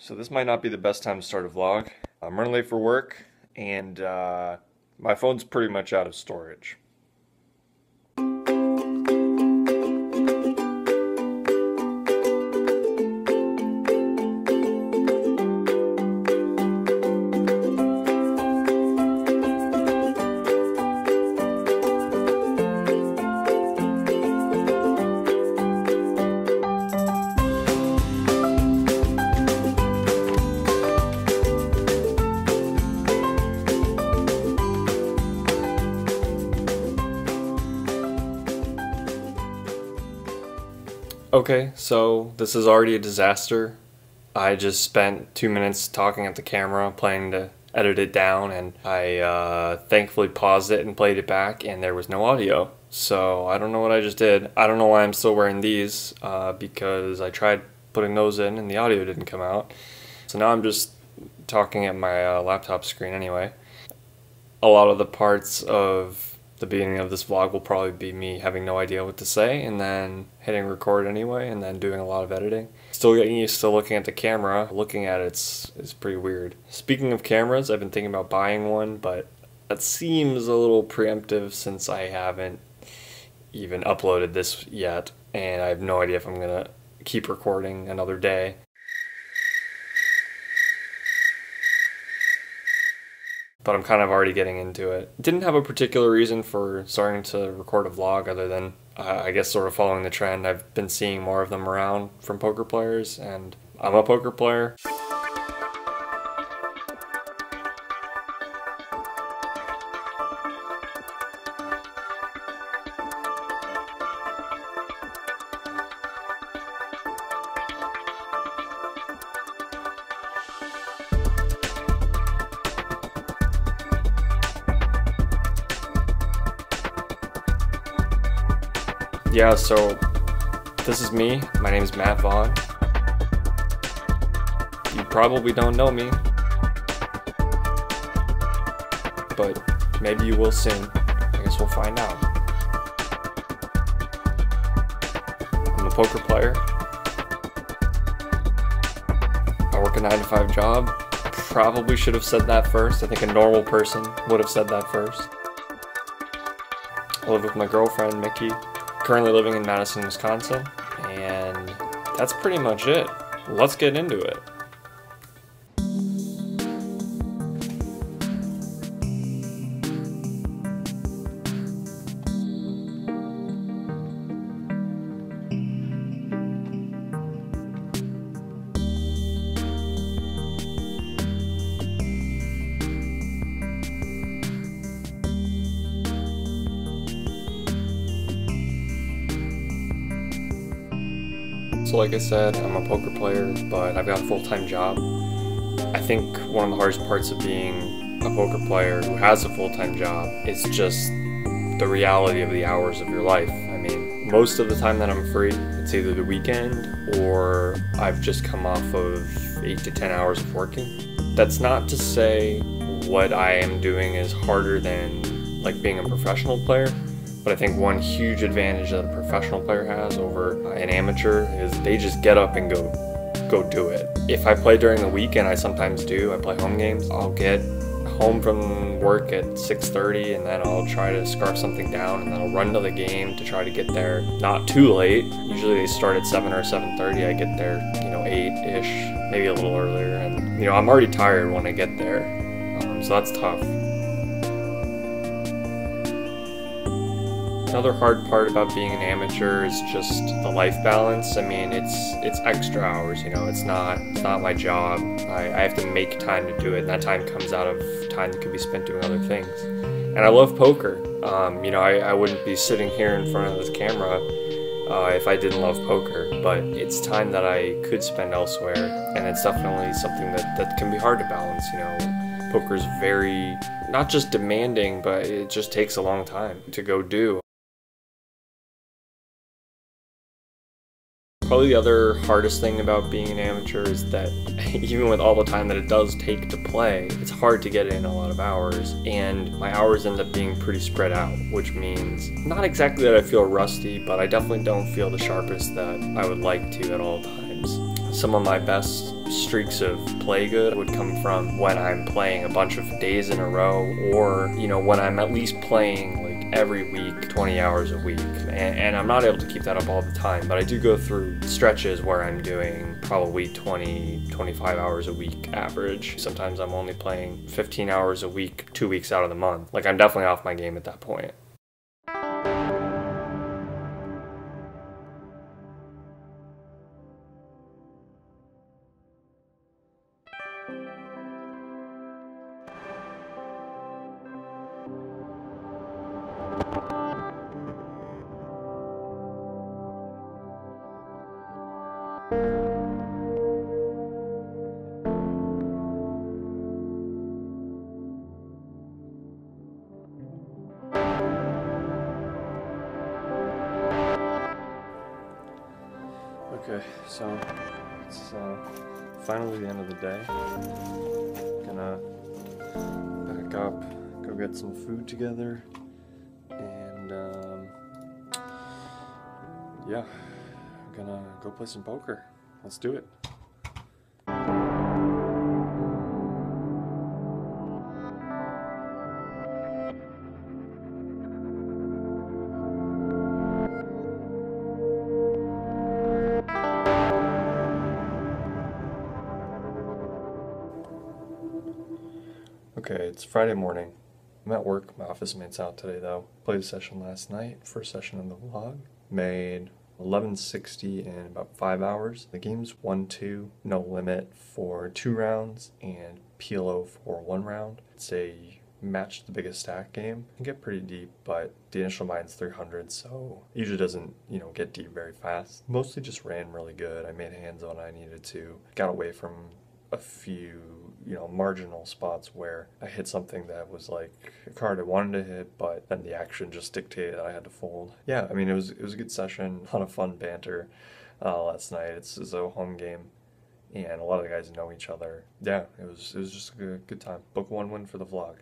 So this might not be the best time to start a vlog. I'm running late for work, and my phone's pretty much out of storage. Okay, so this is already a disaster. I just spent 2 minutes talking at the camera, planning to edit it down, and I thankfully paused it and played it back, and there was no audio. So I don't know what I just did. I don't know why I'm still wearing these, because I tried putting those in and the audio didn't come out. So now I'm just talking at my laptop screen anyway. A lot of the parts of the beginning of this vlog will probably be me having no idea what to say and then hitting record anyway and then doing a lot of editing. Still getting used to looking at the camera. Looking at it's pretty weird. Speaking of cameras, I've been thinking about buying one, but that seems a little preemptive since I haven't even uploaded this yet and I have no idea if I'm gonna keep recording another day. But I'm kind of already getting into it. Didn't have a particular reason for starting to record a vlog other than, I guess, sort of following the trend. I've been seeing more of them around from poker players, and I'm a poker player. Yeah, so this is me. My name is Matt Vaughn. You probably don't know me, but maybe you will soon. I guess we'll find out. I'm a poker player. I work a 9-to-5 job. Probably should have said that first. I think a normal person would have said that first. I live with my girlfriend, Mickey. Currently living in Madison, Wisconsin, and that's pretty much it. Let's get into it. So like I said, I'm a poker player, but I've got a full-time job. I think one of the hardest parts of being a poker player who has a full-time job is just the reality of the hours of your life. I mean, most of the time that I'm free, it's either the weekend or I've just come off of 8 to 10 hours of working. That's not to say what I am doing is harder than like being a professional player. But I think one huge advantage that a professional player has over an amateur is they just get up and go do it. If I play during the week, and I sometimes do, I play home games, I'll get home from work at 6:30 and then I'll try to scarf something down and then I'll run to the game to try to get there not too late. Usually they start at 7 or 7:30, I get there, you know, 8-ish, maybe a little earlier, and you know, I'm already tired when I get there, so that's tough. Another hard part about being an amateur is just the life balance. I mean, it's extra hours, you know, it's not my job. I have to make time to do it, and that time comes out of time that could be spent doing other things. And I love poker. You know, I wouldn't be sitting here in front of this camera if I didn't love poker, but it's time that I could spend elsewhere, and it's definitely something that can be hard to balance, you know. Poker's very, not just demanding, but it just takes a long time to go do. Probably the other hardest thing about being an amateur is that even with all the time that it does take to play, it's hard to get in a lot of hours, and my hours end up being pretty spread out, which means not exactly that I feel rusty, but I definitely don't feel the sharpest that I would like to at all times. Some of my best streaks of play good would come from when I'm playing a bunch of days in a row, or, you know, when I'm at least playing like every week, 20 hours a week. And I'm not able to keep that up all the time, but I do go through stretches where I'm doing probably 20, 25 hours a week average. Sometimes I'm only playing 15 hours a week, 2 weeks out of the month. Like, I'm definitely off my game at that point. Okay, so it's finally the end of the day. Gonna pack up, go get some food together, and yeah, I'm gonna go play some poker. Let's do it. Okay, it's Friday morning. I'm at work. My office mate's out today though. Played a session last night, first session in the vlog. Made 1160 in about 5 hours. The game's 1-2, no limit for 2 rounds, and PLO for 1 round. It's a match the biggest stack game. It can get pretty deep, but the initial mine's 300, so it usually doesn't, you know, get deep very fast. Mostly just ran really good. I made hands on I needed to. Got away from a few, you know, marginal spots where I hit something that was like a card I wanted to hit, but then the action just dictated that I had to fold. Yeah, I mean, it was a good session, a lot of fun banter last night. It's a home game, and a lot of the guys know each other. Yeah, it was just a good time. Book 1 win for the vlog.